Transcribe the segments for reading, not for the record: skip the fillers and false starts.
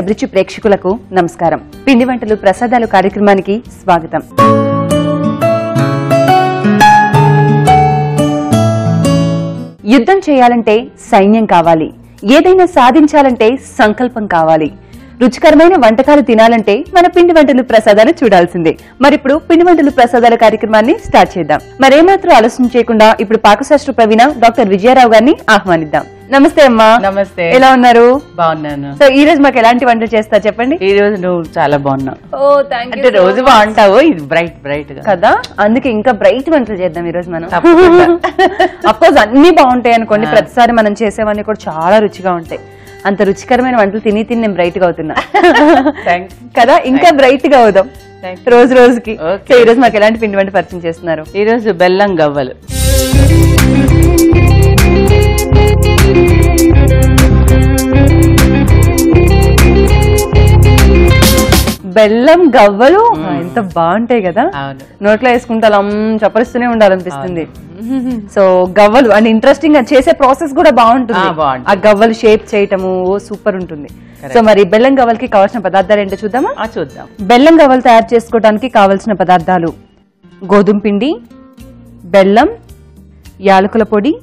అభిరుచి ప్రేక్షకులకు నమస్కారం. పిండి వంటలు ప్రసాదాలు కార్యక్రమానికి స్వాగతం. యుద్ధం చేయాలంటే సైన్యం కావాలి, ఏదైనా సాధించాలంటే సంకల్పం కావాలి, రుచికరమైన వంటకాలు తినాలంటే మన పిండి వంటలు ప్రసాదాలు చూడాల్సిందే. మరిప్పుడు పిండి వంటలు ప్రసాదాల కార్యక్రమాన్ని స్టార్ట్ చేద్దాం. మరేమాత్రం ఆలస్యం చేయకుండా ఇప్పుడు పాకశాస్త్ర ప్రవీణ డాక్టర్ విజయరావు గారిని ఆహ్వానిద్దాం. నమస్తే అమ్మా. నమస్తే, ఎలా ఉన్నారు? బాగున్నాను. సో ఈ రోజు మాకు ఎలాంటి వంటలు చేస్తా చెప్పండి? ఈ రోజు నువ్వు చాలా బాగున్నావు. ఓ థాంక్యూ. అంటే రోజు బాగుంటావు, ఇది బ్రైట్ బ్రైట్ కదా, అందుకే ఇంకా బ్రైట్ వంటలు చేద్దాం ఈ రోజు మనం. అఫ్ కోర్స్ అన్ని బాగుంటాయి అనుకోండి, ప్రతిసారి మనం చేసేవన్నీ కూడా చాలా రుచిగా ఉంటాయి. అంత రుచికరమైన వంటలు తిని తిని నేను బ్రైట్ గా అవుతున్నా కదా, ఇంకా బ్రైట్ గా అవుదాం రోజు రోజుకి. సో ఈ రోజు మాకు ఎలాంటి పిండి వంట పరిచయం చేస్తున్నారు? ఈ రోజు బెల్లం గవ్వలు. బెల్లం గవ్వలు ఎంత బాగుంటాయి కదా, నోట్లో వేసుకుంటే అలా చప్పరిస్తూనే ఉండాలనిపిస్తుంది. సో గవ్వలు అండ్ ఇంట్రెస్టింగ్ గా చేసే ప్రాసెస్ కూడా బాగుంటుంది, ఆ గవ్వలు షేప్ చేయటము సూపర్ ఉంటుంది. సో మరి బెల్లం గవ్వలకి కావాల్సిన పదార్థాలు ఏంటో చూద్దామా? చూద్దాం. బెల్లం గవ్వలు తయారు చేసుకోవడానికి కావలసిన పదార్థాలు గోధుమ పిండి, బెల్లం, యాలకుల పొడి,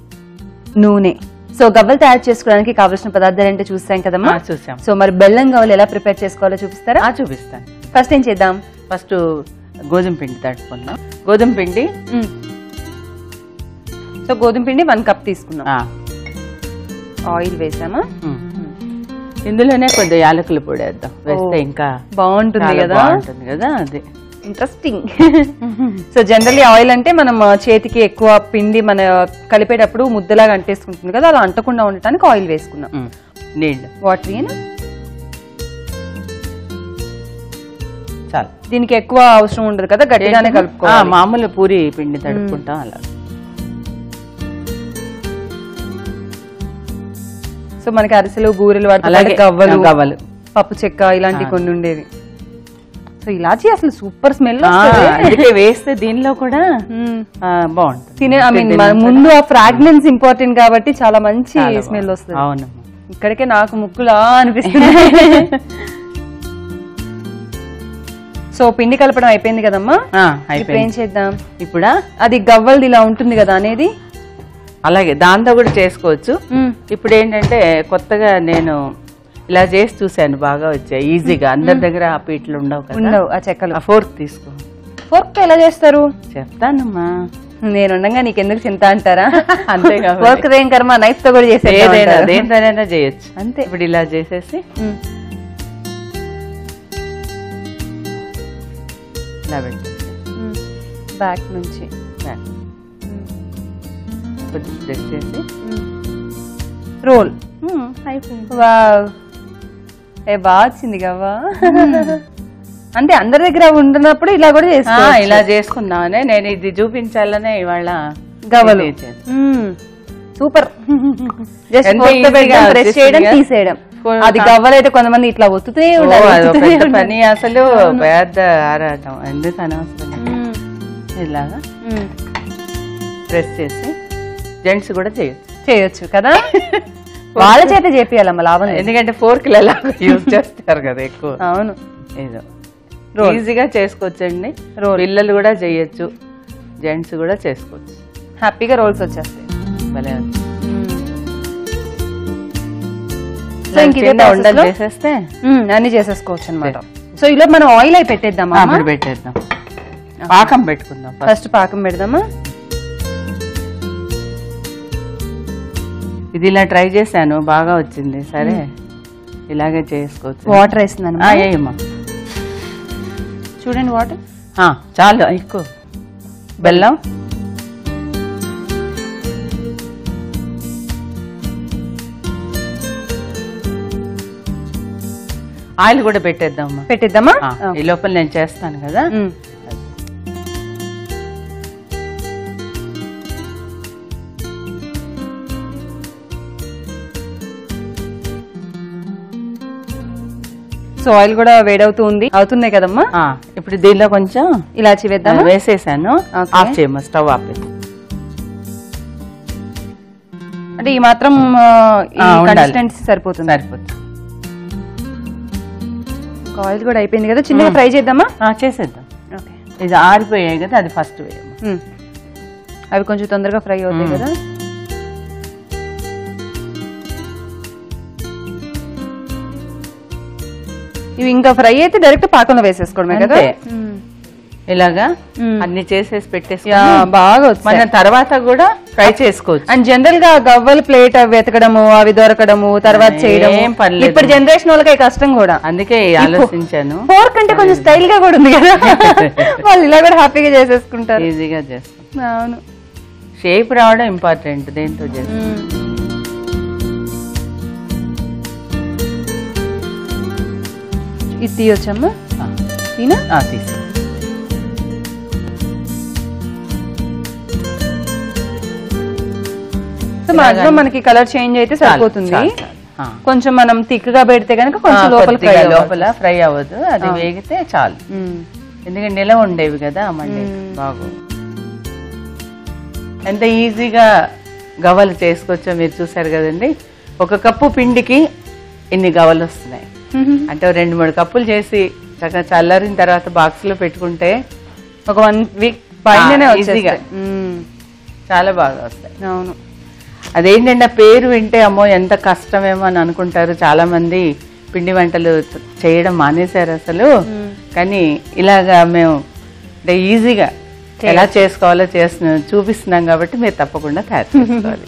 నూనె. సో గవ్వలు తయారు చేసుకోవడానికి కావాల్సిన పదార్థాలు అంటే చూస్తాం కదమ్మా? చూసాం. సో మరి బెల్లం గవ్వలు ఎలా ప్రిపేర్ చేసుకోవాలో చూపిస్తారా? చూపిస్తాను. ఫస్ట్ ఏం చేద్దాం? ఫస్ట్ గోధుమ పిండి తట్టుకున్నాం. గోధుమ పిండి, సో గోధుమ పిండి 1 కప్ తీసుకున్నాం. ఆయిల్ వేసామా? ఇందులోనే కొద్దిగా యాలకుల పొడి వేద్దాం, వేస్తే ఇంకా బాగుంటుంది కదా. అదే ఇంట్రెస్టింగ్. సో జనరల్లీ ఆయిల్ అంటే మనం చేతికి ఎక్కువ పిండి మన కలిపేటప్పుడు ముద్దలాగా అంటేసుకుంటుంది కదా, అలా అంటకుండా ఉండటానికి ఆయిల్ వేసుకున్నాం. నీళ్ళు, వాటర్ చాలు, దీనికి ఎక్కువ అవసరం ఉండదు కదా, గట్టిగానే కలుపుకోవాలి. మామూలు పూరి పిండి తడుపుకుంటాం అలా. సో మనకి అరిసెలు, బూరెలు, అలాగే గవ్వలు, పప్పు చెక్క ఇలాంటివి కొన్ని ఉండేవి. సో ఇలాచి అసలు సూపర్ స్మెల్ వేస్తే దీనిలో కూడా బాగుంటుంది. తినే ఐ మీన్ ముందు ఆ ఫ్రాగ్రెన్స్ ఇంపార్టెంట్ కాబట్టి చాలా మంచి స్మెల్ వస్తుంది. అవును, ఇక్కడికే నాకు ముక్కులా అనిపిస్తుంది. సో పిండి కలపడం అయిపోయింది కదమ్మా, ఇప్పుడు ఏం చేద్దాం? ఇప్పుడు అది గవ్వలది ఇలా ఉంటుంది కదా అనేది, అలాగే దాంతో కూడా చేసుకోవచ్చు. ఇప్పుడు ఏంటంటే కొత్తగా నేను ఇలా చేసి చూసాను, బాగా వచ్చాయి ఈజీగా. అందరి దగ్గర ఆ పీట్లు ఉండవు. ఆ చెక్కలు ఫోర్క్ తీసుకో. ఫోర్క్ ఎలా చేస్తారు చెప్తానమ్మా. నేనుండగా నీకెందుకు చింత అంటారా? అంతేగా, ఫోర్క్ ఏం కర్మ, నైఫ్ తో కూడా చేసే ఏదైనా చేయొచ్చు. అంతే. ఇప్పుడు ఇలా చేసేసి ఇలా పెట్టు, బ్యాక్ నుంచి చేసి రోల్ అయిపోయింది. ఏ బాగా వచ్చింది కదా. అంటే అందరి దగ్గర ఉంటున్నప్పుడు ఇలా కూడా ఇలా చేసుకున్నామనే నేను ఇది చూపించాలనే ఇవాళ గవ్వలు సూపర్. తీసేయడం అది గవ్వలైతే కొంతమంది ఇట్లా ఒత్తుతూనే ఉండాలి పని, అసలు పెద్ద ఆరాటం, ఎందుకు అనవసరం. ఇలాగా ప్రెస్ చేసి జెంట్స్ కూడా చేయొచ్చు కదా, వాళ్ళ చేత చేపియాలమ్మ లాభం, ఎందుకంటే ఫోర్క్ యూజ్ చేస్తారు కదా ఎక్కువ. అవును, ఏదో ఈజీగా చేసుకోవచ్చండి. పిల్లలు కూడా చేయొచ్చు, జెంట్స్ కూడా చేసుకోవచ్చు, హ్యాపీగా రోల్స్ వచ్చేస్తాయి. భలే ఉండలు చేసేస్తే అన్ని చేసేసుకోవచ్చు అనమాట. సో ఇలా మనం ఆయిల్ అయి పెట్టేద్దామా? పెట్టేద్దాం. పాకం పెట్టుకుందాం ఫస్ట్. పాకం పెడదామా? ఇది ఇలా ట్రై చేశాను, బాగా వచ్చింది. సరే ఇలాగే చేసుకోవచ్చు. వాటర్ వేస్తున్నాను చూడండి. వాటర్ చాలు, ఎక్కువ. బెల్లం, ఆయిల్ కూడా పెట్టేద్దామా? పెట్టేద్దామా? ఈ లోపల నేను చేస్తాను కదా. సో ఆయిల్ కూడా వేడవుతూ ఉంది, అవుతున్నాయి కదమ్మా. ఇప్పుడు దీనిలో కొంచెం ఇలాచి వేద్దాం. వేసేసాను. ఆఫ్ చేయమ్మా, స్టవ్ ఆఫ్. అంటే ఈ మాత్రం కన్సిస్టెన్సీ సరిపోతుంది. ఆయిల్ కూడా అయిపోయింది కదా, చిన్నగా ఫ్రై చేద్దామా? చేసేద్దాం. ఓకే, ఇది ఆరిపోయాయి కదా, అది ఫస్ట్ వేయము, అవి కొంచెం తొందరగా ఫ్రై అవుతాయి కదా. ఇవి ఇంకా ఫ్రై అయితే డైరెక్ట్ పాకంలో వేసేసుకోవడమే కదా. ఇలాగా అన్ని చేసేసి పెట్టేసి బాగా మన తర్వాత కూడా ఫ్రై చేసుకోవచ్చు. అండ్ జనరల్ గా గవ్వలు ప్లేట్ అవి వెతకడము, అవి దొరకడము, తర్వాత చేయడం ఇప్పుడు జనరేషన్ వాళ్ళకి కష్టం కూడా. అందుకే ఆలోచించాను ఫోర్క్ అంటే కొంచెం స్టైల్ గా కూడా ఉంది కదా, వాళ్ళు ఇలా కూడా హ్యాపీగా చేసేసుకుంటారు, ఈజీగా చేస్తారు. అవును, షేప్ రావడం ఇంపార్టెంట్ దేంతో చేస్తారు. ఇది తీయొచ్చమ్మా, తీనా తీసి మాత్రం మనకి కలర్ చేంజ్ అయితే సరిపోతుంది. కొంచెం మనం థిక్ గా పెడితే కనుక కొంచెం లోపల ఫ్రై అవ్వదు, అది వేగితే చాలు. ఎందుకంటే నిలవ ఉండేవి కదా మళ్ళీ బాగు. ఎంత ఈజీగా గవ్వలు చేసుకోవచ్చో మీరు చూసారు కదండి. ఒక కప్పు పిండికి ఇన్ని గవ్వలు వస్తున్నాయి అంటే 2-3 కప్పులు చేసి చక్కగా చల్లారిన తర్వాత బాక్స్ లో పెట్టుకుంటే ఒక 1 వీక్ పైన ఈజీగా చాలా బాగా వస్తాయి. అవును, అదేంటంటే ఆ పేరు వింటే అమ్మో ఎంత కష్టమేమో అని అనుకుంటారు చాలా మంది, పిండి వంటలు చేయడం మానేశారు అసలు. కానీ ఇలాగా మేము అంటే ఈజీగా ఎలా చేసుకోవాలో చూపిస్తున్నాం కాబట్టి మీరు తప్పకుండా తయారు చేసుకోవాలి.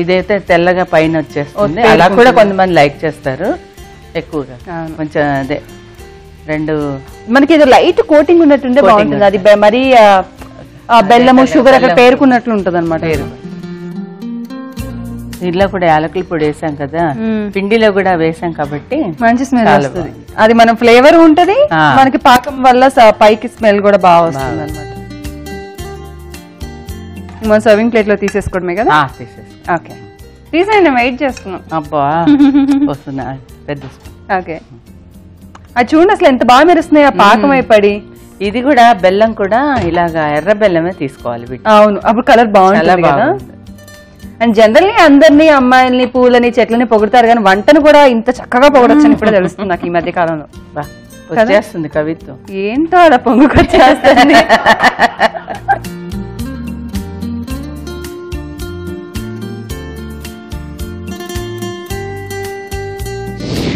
ఇదైతే తెల్లగా పైన వచ్చేస్తుంది, అలా కూడా కొంతమంది లైక్ చేస్తారు ఎక్కువగా. కొంచెం అదే రెండు మనకి ఏదో లైట్ కోటింగ్ ఉన్నట్టుంటే బాగుంటుంది, అది మరి బెల్లము షుగర్ అక్కడ పేరుకున్నట్లు ఉంటుంది అనమాట. దీనిలో కూడా యాలకుల పొడి వేసాం కదా, పిండిలో కూడా వేసాం కాబట్టి మంచి స్మెల్ వస్తుంది, అది మన ఫ్లేవర్ ఉంటది, మనకి పాకం వల్ల పైకి స్మెల్ కూడా బాగా వస్తుంది అనమాట. మన సర్వింగ్ ప్లేట్ లో తీసేసుకోవడమే కదా. ఓకే, తీసేయండి, వెయిట్ చేస్తున్నాం. అబ్బా వస్తున్నా పెద్ద. ఓకే, అది చూడండి అసలు ఎంత బాగా మెరుస్తున్నాయి ఆ పాకం అయిపడి. ఇది కూడా బెల్లం కూడా ఇలాగా ఎర్ర బెల్లమే తీసుకోవాలి. అవును, అప్పుడు కలర్ బాగుంటుంది కదా. అండ్ జనరల్లీ అందరినీ అమ్మాయిల్ని పూలని చెట్లని పొగుడతారు కానీ వంటను కూడా ఇంత చక్కగా పొగడొచ్చని ఇప్పుడు తెలుస్తుంది నాకు ఈ మధ్య కాలంలో. వచ్చేస్తుంది కవిత్వం, ఏంటో అలా పొంగుకొచ్చేస్తుంది.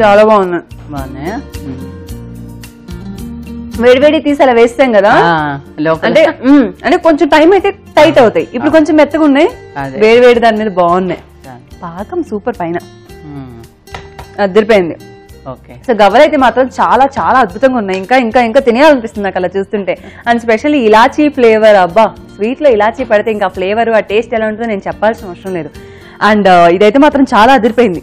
చాలా బాగున్నా, బాగున్నాయా? వేడివేడి తీసి అలా వేస్తాం కదా, అంటే అంటే కొంచెం టైం అయితే టైట్ అవుతాయి. ఇప్పుడు కొంచెం మెత్తగా ఉన్నాయి, వేడివేడి దాని మీద బాగున్నాయి. పాకం సూపర్, పైన అద్దరిపోయింది. సో గవ్వలైతే మాత్రం చాలా చాలా అద్భుతంగా ఉన్నాయి, ఇంకా ఇంకా ఇంకా తినేయాలనిపిస్తుంది నాకు అలా చూస్తుంటే. అండ్ స్పెషల్లీ ఇలాచీ ఫ్లేవర్, అబ్బా స్వీట్లో ఇలాచీ పడితే ఇంకా ఫ్లేవర్ ఆ టేస్ట్ ఎలా ఉంటుందో నేను చెప్పాల్సిన అవసరం లేదు. అండ్ ఇదైతే మాత్రం చాలా అదిరిపోయింది.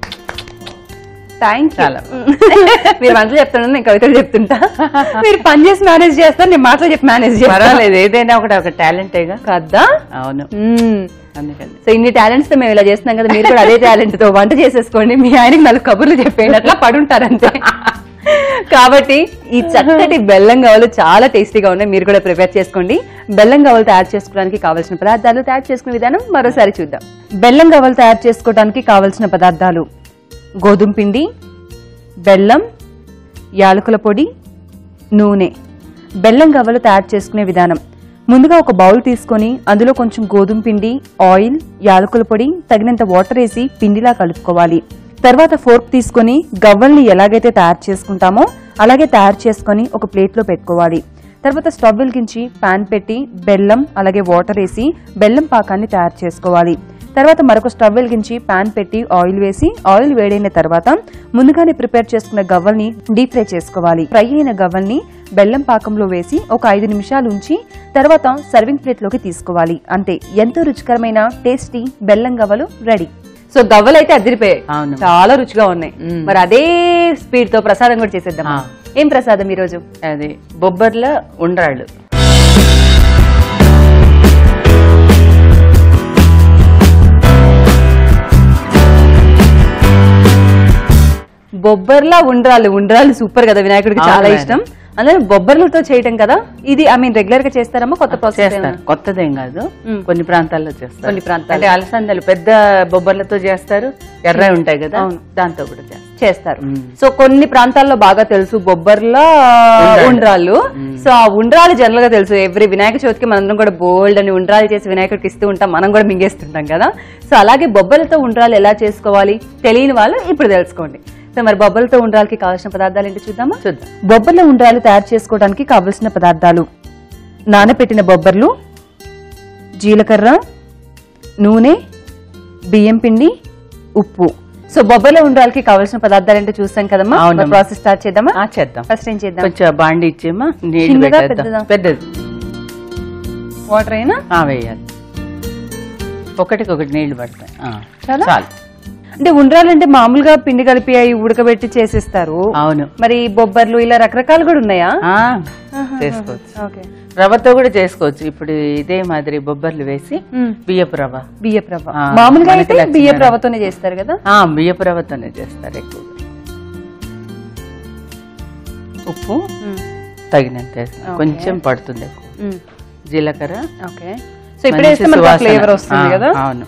థ్యాంక్స్. మీరు వంటలు చెప్తున్నా, నేను కవితలు చెప్తుంటా, మీరు పని చేసి మేనేజ్ చేస్తారు, నేను మాటలు చెప్పి మేనేజ్ చేస్తాను. ఏదైనా ఒకటి ఒక టాలెంటేగా కదా. అవును, అందుకని సో ఇన్ని టాలెంట్స్ తో మేము ఇలా చేస్తున్నాం కదా, మీరు కూడా అదే టాలెంట్ తో వంట చేసేసుకోండి, మీ ఆయనకి 4 కబుర్లు చెప్పేయండి, అట్లా పడుంటారు అంతే. కాబట్టి ఈ చక్కటి బెల్లం గవ్వలు చాలా టేస్టీగా ఉన్నాయి. మీరు కూడా ప్రిపేర్ చేసుకోండి. బెల్లం గవ్వలు తయారు చేసుకోవడానికి కావాల్సిన పదార్థాలు, తయారు చేసుకునే విధానం మరోసారి చూద్దాం. బెల్లం గవ్వలు తయారు చేసుకోవడానికి కావాల్సిన పదార్థాలు గోధుమ పిండి, బెల్లం, యాలకుల పొడి, నూనె. బెల్లం గవ్వలు తయారు చేసుకునే విధానం: ముందుగా ఒక బౌల్ తీసుకొని అందులో కొంచెం గోధుమ పిండి, ఆయిల్, యాలకుల పొడి, తగినంత వాటర్ వేసి పిండిలా కలుపుకోవాలి. తర్వాత ఫోర్క్ తీసుకొని గవ్వల్ని ఎలాగైతే తయారు చేసుకుంటామో అలాగే తయారు చేసుకొని ఒక ప్లేట్లో పెట్టుకోవాలి. తర్వాత స్టవ్ వెలిగించి ప్యాన్ పెట్టి బెల్లం అలాగే వాటర్ వేసి బెల్లం పాకాన్ని తయారు చేసుకోవాలి. తర్వాత మరొక స్టవ్ వెలిగించి ప్యాన్ పెట్టి ఆయిల్ వేసి, ఆయిల్ వేడైన తర్వాత ముందుగానే ప్రిపేర్ చేసుకున్న గవ్వల్ని డీప్ ఫ్రై చేసుకోవాలి. ఫ్రై అయిన గవ్వల్ని బెల్లం పాకంలో వేసి ఒక 5 నిమిషాలు ఉంచి తర్వాత సర్వింగ్ ప్లేట్లోకి తీసుకోవాలి. అంతే, ఎంతో రుచికరమైన టేస్టీ బెల్లం గవ్వలు రెడీ. సో గవ్వలు అయితే అదిరిపోయాయి, చాలా రుచిగా ఉన్నాయి. మరి అదే స్పీడ్ తో ప్రసాదం కూడా చేసేద్దాం. ఏం ప్రసాదం ఈరోజు? అదే బొబ్బర్ల ఉండ్రాళ్ళు. బొబ్బర్లా ఉండ్రాళ్ళు, ఉండ్రాళ్ళు సూపర్ కదా, వినాయకుడికి చాలా ఇష్టం. అందులో బొబ్బర్లతో చేయటం కదా ఇది. ఐ మీన్ రెగ్యులర్ గా చేస్తారమ్మా? కొత్త ప్రాసెస్, కొత్తదేం కాదు, కొన్ని ప్రాంతాల్లో చేస్తారు. కొన్ని ప్రాంతాల్లో అలసందలు పెద్ద బొబ్బర్లతో చేస్తారు, ఎర్ర ఉంటాయి కదా, దాంతో కూడా చేస్తారు. సో కొన్ని ప్రాంతాల్లో బాగా తెలుసు బొబ్బర్లా ఉండ్రాళ్ళు. సో ఆ ఉండ్రాళ్ళు జనరల్ గా తెలుసు. ఎవ్రీ వినాయక చవితికి మనందరం కూడా బోల్డ్ అని ఉండ్రాలు చేసి వినాయకుడికి ఇస్తూ ఉంటాం, మనం కూడా మింగేస్తుంటాం కదా. సో అలాగే బొబ్బర్లతో ఉండ్రాలు ఎలా చేసుకోవాలి తెలియని వాళ్ళు ఇప్పుడు తెలుసుకోండి. సో మరి బొబ్బర్లతో ఉండ్రాలకి కావాల్సిన పదార్థాలు ఏంటి చూద్దామా? చూద్దాం. బొబ్బర్ల ఉండ్రాలు తయారు చేసుకోవడానికి కావలసిన పదార్థాలు: నానపెట్టిన బొబ్బర్లు, జీలకర్ర, నూనె, బియ్యం పిండి, ఉప్పు. సో బొబ్బర్ల ఉండ్రాలకి కావాల్సిన పదార్థాలు ఏంటో చూస్తాం కదమ్మా, ప్రాసెస్ స్టార్ట్ చేద్దామా? చేద్దాం. ఫస్ట్ ఏం చేద్దాం, కొంచెం బాండి ఇచ్చేమా, పెద్దది వాటర్ అయినా వేయాలి. ఒకటికొకటి నీళ్లు పడతాయి. చాలా అంటే ఉండ్రాలంటే మామూలుగా పిండి కలిపి అవి ఉడకబెట్టి చేసేస్తారు. అవును. మరి బొబ్బర్లు ఇలా రకరకాలు కూడా ఉన్నాయా? చేసుకోవచ్చు, రవ్వతో కూడా చేసుకోవచ్చు. ఇప్పుడు ఇదే మాదిరి బొబ్బర్లు వేసి బియ్యపు రవ్వ మామూలుగా అయితే బియ్యపు రవ్వతోనే చేస్తారు కదా, బియ్యపు రవ్వతోనే చేస్తారు ఎక్కువ. ఉప్పు తగినంత వేస్తారు, కొంచెం పడుతుంది ఎక్కువ. జీలకర్ర ఓకే. సో ఇప్పుడే ఫ్లేవర్ వస్తుంది కదా. అవును.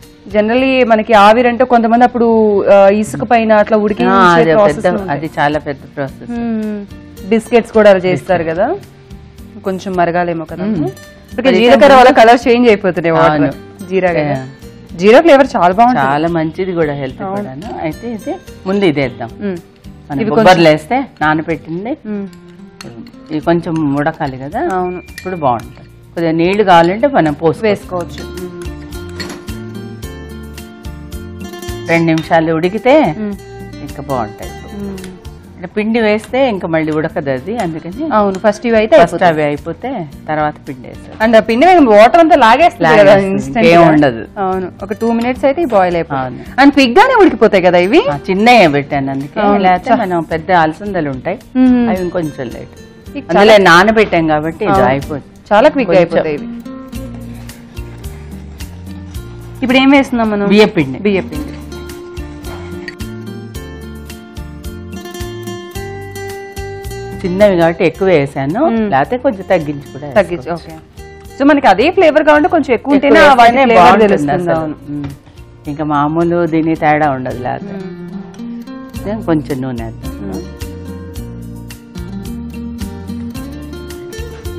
జనరలీ మనకి ఆవిరంటే కొంతమంది అప్పుడు ఇసుక పైన అట్లా ఉడికి, అది చాలా పెద్ద ప్రాసెస్. బిస్కెట్స్ కూడా అలా చేస్తారు కదా, కొంచెం మరగాలేమో కదా. జీలకర్ర వల్ల కలర్ చేంజ్ అయిపోతున్నాయి. జీరా ఫ్లేవర్ చాలా బాగుంటుంది, చాలా మంచిది కూడా హెల్త్ కూడా. అయితే ఇది ముందు ఇదేద్దాం, నానబెట్టింది ఇది కొంచెం ఉడకాలి కదా. అవును. ఇప్పుడు బాగుంటుంది. కొద్దిగా నీళ్లు కావాలంటే మనం పోసి వేసుకోవచ్చు. 2 నిమిషాలు ఉడికితే ఇంకా బాగుంటాయి. పిండి వేస్తే ఇంకా మళ్ళీ ఉడకదు అది, అందుకని. అవును. ఫస్ట్ ఇవి అయితే అవి అయిపోతే తర్వాత పిండి వేస్తారు. అండ్ ఆ పిండి వాటర్ అంతా లాగేస్తారు, ఏం ఉండదు. అవును. ఒక 2 minutes అయితే బాయిల్ అయిపోతుంది. అండ్ క్విక్ గానే ఉడికిపోతాయి కదా ఇవి. చిన్నగా పెట్టాను అందుకే, లేకపోతే మనం పెద్ద అలసందలు ఉంటాయి అవి ఇంకొంచెం లేట్. అందులో నానబెట్టాం కాబట్టి ఇది అయిపోతుంది, చాలా క్విక్ అయిపోతాయి ఇవి. ఇప్పుడు ఏం వేస్తున్నాం మనం? బియ్యపిండి. చిన్నవి కాబట్టి ఎక్కువ వేసాను, లేకపోతే కొంచెం తగ్గించు. సో మనకి అదే ఫ్లేవర్ కావాలంటే కొంచెం ఎక్కువ ఉంటేనే, ఇంకా మామూలు దీని తేడా ఉండదు. లేకపోతే కొంచెం నూనె వేస్తాను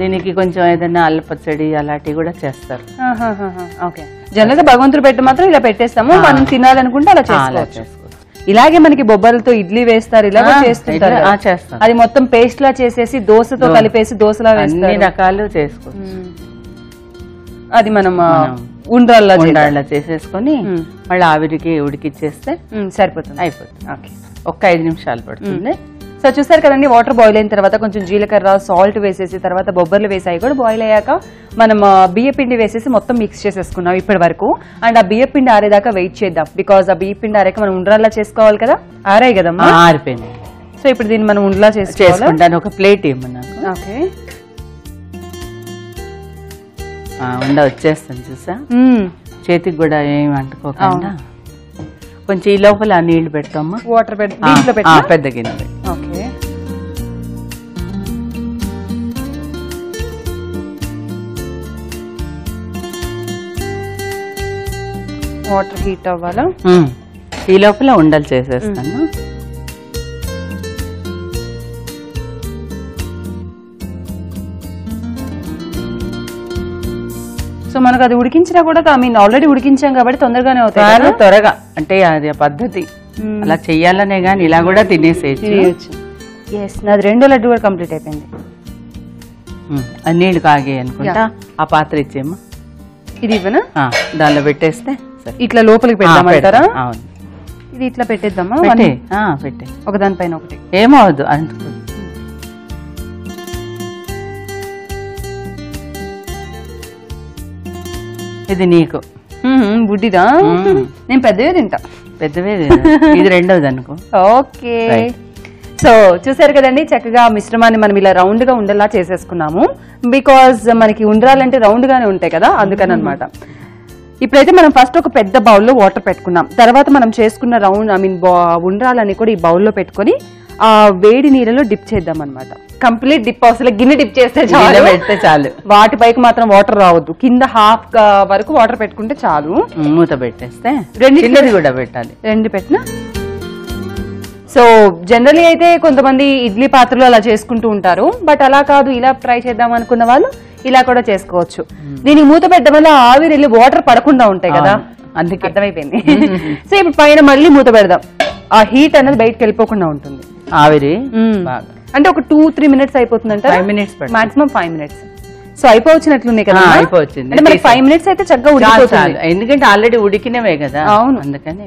దీనికి. కొంచెం ఏదైనా అల్లపచ్చడి అలాంటివి కూడా చేస్తారు. ఓకే. జనరల్గా భగవంతుడు పెట్టి మాత్రం ఇలా పెట్టేస్తాము, మనం తినాలనుకుంటే అలా చేసుకోవచ్చు. ఇలాగే మనకి బొబ్బర్లతో ఇడ్లీ వేస్తారు, ఇలా చేస్తుంటారు. అది మొత్తం పేస్ట్ లా చేసేసి దోశతో కలిపేసి దోశలా వేస్తారు. అన్ని రకాలు చేసుకోవచ్చు. అది మనం ఉండ్రాళ్ళ చేసేసుకొని మళ్ళీ ఆవిరికి ఉడికిచ్చేస్తే సరిపోతుంది, అయిపోతుంది. ఓకే. ఒక 5 నిమిషాలు పడుతుంది. సో చూసారు కదండి, వాటర్ బాయిల్ అయిన తర్వాత కొంచెం జీలకర్ర సాల్ట్ వేసేసి తర్వాత బొబ్బర్లు వేసాయి కూడా. బాయిల్ అయ్యాక మనం బియ్యపిండి వేసేసి మొత్తం మిక్స్ చేసేసుకున్నాం ఇప్పటి వరకు. అండ్ ఆ బియ్యపిండి ఆరేదాకా వెయిట్ చేద్దాం, బికాజ్ ఆ బియ్యపిండి ఆరాక మనం ఉండరాల్లా చేసుకోవాలి కదా. ఆరాయి కదమ్మా, ఆరిపోయింది. సో ఇప్పుడు దీన్ని మనం ఉండలా చేసుకోవాలి. ఒక ప్లేట్ ఇవ్వమన్నా. ఓకే, ఉండ వచ్చేస్తాను చూసా, చేతికి కూడా ఏమి అంటుకోకుండా కొంచెం ఈ లోపల నీళ్లు పెడతామా, వాటర్ పెద్ద గిన్నె. ఓకే, వాటర్ హీట్ అవ్వాలా, ఈ లోపల ఉండలు చేసేస్తాను. సో మనకు అది ఉడికించినా కూడా, మీన్ ఆల్రెడీ ఉడికించాం కాబట్టి తొందరగానే అవుతాయి. త్వరగా అంటే అది పద్ధతి, అలా చెయ్యాలనే గానీ ఇలా కూడా తినేసేయచ్చు. ఎస్, నాది రెండో లడ్డు కూడా కంప్లీట్ అయిపోయింది. నీళ్లు కాగే అనుకుంటా, ఆ పాత్ర ఇచ్చేమ్మా. ఇది ఇవ్వనా, దానిలో పెట్టేస్తే ఇట్లా లోపలికి పెట్టమంటారా? ఇది ఇట్లా పెట్టేద్దామా? పెట్టే ఒక దానిపైన ఒకటి ఏమవుద్దు అంటుకో. ఇది నీకు బుడ్డిదా, నేను పెద్దవే తింటా. పెద్దవే, ఇది రెండవది అనుకో. ఓకే, సో చూసారు కదండి, చక్కగా మిశ్రమాన్ని మనం ఇలా రౌండ్ గా ఉండేలా చేసేసుకున్నాము. బికాజ్ మనకి ఉండాలంటే రౌండ్ గానే ఉంటాయి కదా, అందుకని అనమాట. ఇప్పుడైతే మనం ఫస్ట్ ఒక పెద్ద బౌల్లో వాటర్ పెట్టుకున్నాం, తర్వాత మనం చేసుకున్న రౌండ్ ఉండాలని కూడా ఈ బౌల్లో పెట్టుకుని ఆ వేడి నీళ్ళలో డిప్ చేద్దాం అనమాట. కంప్లీట్ డిప్ అవసరం, గిన్నె డిప్ చేస్తే చాలు, పెడితే చాలు. వాటి పైకి మాత్రం వాటర్ రావద్దు, కింద హాఫ్ వరకు వాటర్ పెట్టుకుంటే చాలు. మూత పెట్టేస్తే రెండు కూడా పెట్టాలి, రెండు పెట్టినా. సో జనరల్లీ అయితే కొంతమంది ఇడ్లీ పాత్రలో అలా చేసుకుంటూ ఉంటారు, బట్ అలా కాదు, ఇలా ట్రై చేద్దాం అనుకున్న వాళ్ళు ఇలా కూడా చేసుకోవచ్చు. దీనికి మూత పెట్టడం వల్ల ఆవిరి వెళ్ళి వాటర్ పడకుండా ఉంటాయి కదా, అందుకే అర్థమైపోయింది. సో ఇప్పుడు పైన మళ్ళీ మూత పెడదాం, ఆ హీట్ అనేది బయటకు వెళ్ళిపోకుండా ఉంటుంది ఆవిరి. అంటే ఒక 2-3 మినిట్స్ అయిపోతుందంటే, మాక్సిమం 5 మినిట్స్. సో అయిపోవచ్చినట్లున్నాయి కదా, అయిపోవచ్చింది. అంటే మనకి 5 మినిట్స్ అయితే చక్కగా ఉడికిపోతుంది, ఎందుకంటే ఆల్రెడీ ఉడికినవే కదా. అవును, అందుకని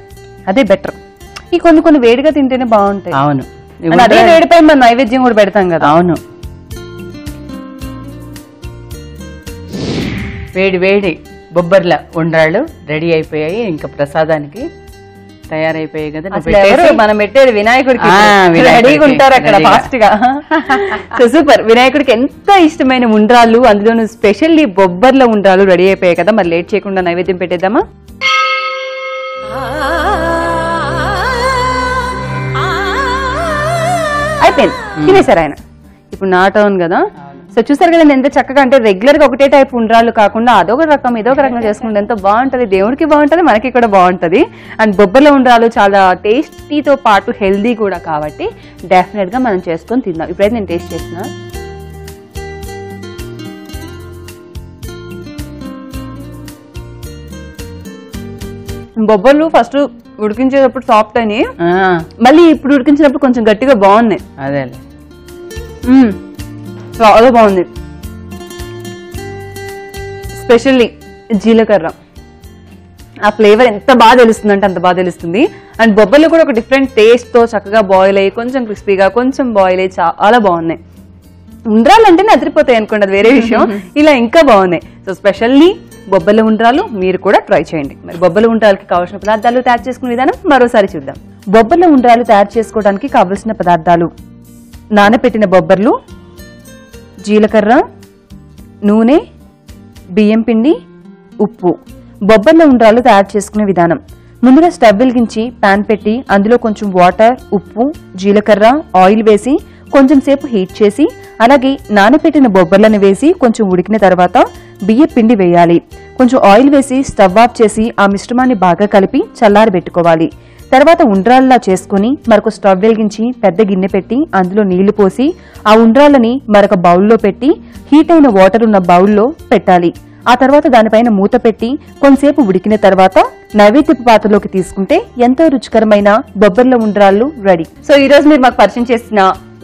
అదే బెటర్. ఈ కొన్ని కొన్ని వేడిగా తింటేనే బాగుంటాయి. అవును, అదే వేడిపై మన నైవేద్యం కూడా పెడతాం కదా. అవును, వేడి వేడి బొబ్బర్ల ఉండ్రాళ్ళు రెడీ అయిపోయాయి, ఇంకా ప్రసాదానికి తయారైపోయాయి కదా. మనం పెట్టేది వినాయకుడికి, రెడీగా ఉంటారు అక్కడ ఫాస్ట్ గా. సో సూపర్, వినాయకుడికి ఎంత ఇష్టమైన ఉండ్రాళ్ళు, అందులోనూ స్పెషల్లీ బొబ్బర్ల ఉండ్రాళ్ళు రెడీ అయిపోయాయి కదా. మరి లేట్ చేయకుండా నైవేద్యం పెట్టేద్దామా. అయిపోయింది, తినేశారు ఆయన. ఇప్పుడు నా టర్న్ కదా. సో చూసారు కదా ఎంత చక్కగా, అంటే రెగ్యులర్ గా ఒకటే టైప్ ఉండ్రాళ్ళు కాకుండా అదొక రకం ఇదొక రకంగా చేసుకుంటే ఎంతో బాగుంటుంది. దేవుడికి బాగుంటుంది, మనకి కూడా బాగుంటుంది. అండ్ బొబ్బర్ల ఉండ్రాళ్ళు చాలా టేస్టీతో పాటు హెల్దీ కూడా, కాబట్టి డెఫినెట్ గా మనం చేసుకొని తిందాం. ఇప్పుడైతే నేను టేస్ట్ చేస్తున్నా. బొబ్బర్లు ఫస్ట్ ఉడికించేటప్పుడు సాఫ్ట్ అయినాయి, మళ్ళీ ఇప్పుడు ఉడికించినప్పుడు కొంచెం గట్టిగా బాగున్నాయి. అదే చాలా బాగుంది. స్పెషల్లీ జీలకర్ర ఆ ఫ్లేవర్ ఎంత బాగా తెలుస్తుంది అంటే అంత బాగా తెలుస్తుంది. అండ్ బొబ్బర్లు కూడా ఒక డిఫరెంట్ టేస్ట్ తో చక్కగా బాయిల్ అయ్యి, కొంచెం క్రిస్పీగా, కొంచెం బాయిల్ అయ్యి చాలా బాగున్నాయి. ఉండ్రాలంటేనే అదిరిపోతాయి అనుకోండి, అది వేరే విషయం, ఇలా ఇంకా బాగున్నాయి. సో స్పెషల్లీ బొబ్బర్ల ఉండ్రాలు మీరు కూడా ట్రై చేయండి. మరి బొబ్బర్ల ఉండ్రాలకి కావాల్సిన పదార్థాలు తయారు చేసుకునే విధానం మరోసారి చూద్దాం. బొబ్బర్ల ఉండ్రాలు తయారు చేసుకోవడానికి కావలసిన పదార్థాలు: నానపెట్టిన బొబ్బర్లు, జీలకర్ర, నూనె, బియ్యం పిండి, ఉప్పు. బొబ్బర్ల ఉండ్రాలు తయారు చేసుకునే విధానం: ముందుగా స్టవ్ వెలిగించి ప్యాన్ పెట్టి అందులో కొంచెం వాటర్, ఉప్పు, జీలకర్ర, ఆయిల్ వేసి కొంచెం సేపు హీట్ చేసి, అలాగే నానపెట్టిన బొబ్బర్లను వేసి కొంచెం ఉడికిన తర్వాత బియ్య పిండి వేయాలి. కొంచెం ఆయిల్ వేసి స్టవ్ ఆఫ్ చేసి ఆ మిశ్రమాన్ని బాగా కలిపి చల్లారబెట్టుకోవాలి. తర్వాత ఉండ్రాల్లా చేసుకుని మరొక స్టవ్ వెలిగించి పెద్ద గిన్నె పెట్టి అందులో నీళ్లు పోసి ఆ ఉండ్రాలని మరొక బౌల్లో పెట్టి హీట్ అయిన వాటర్ ఉన్న బౌల్లో పెట్టాలి. ఆ తర్వాత దానిపైన మూత పెట్టి కొంతసేపు ఉడికిన తర్వాత నైవేద్య పాత్రలోకి తీసుకుంటే ఎంతో రుచికరమైన బొబ్బర్ల ఉండ్రాళ్ళు రెడీ. సో ఈ రోజు మీరు మాకు పరిచయం చేసిన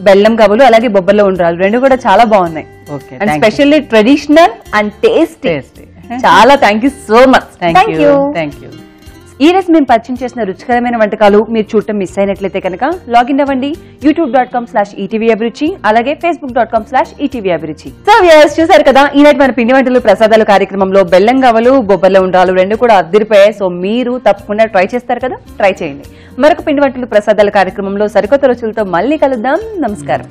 బెల్లం గవ్వలు అలాగే బొబ్బర్ల ఉండ్రాళ్ళు రెండు కూడా చాలా బాగున్నాయి, and specially traditional and tasty. చాలా థ్యాంక్ యూ సో మచ్. ఈ రోజు మేము పరిచయం చేసిన రుచికరమైన వంటకాలు మీరు చూడటం మిస్ అయినట్లయితే కనుక లాగిన్ అవ్వండి youtube.com/ETV Abhiruchi అలాగే facebook.com/ETV Abhiruchi. సో చూసారు కదా ఈనాటి మన పిండి వంటలు ప్రసాదాలు కార్యక్రమంలో బెల్లం గవ్వలు బొబ్బర్ల ఉండ్రాళ్ళు రెండు కూడా అద్దిరిపోయాయి. సో మీరు తప్పకుండా ట్రై చేస్తారు కదా, ట్రై చేయండి. మరొక పిండి వంటలు ప్రసాదాల కార్యక్రమంలో సరికొత్త రుచులతో మళ్ళీ కలుద్దాం. నమస్కారం.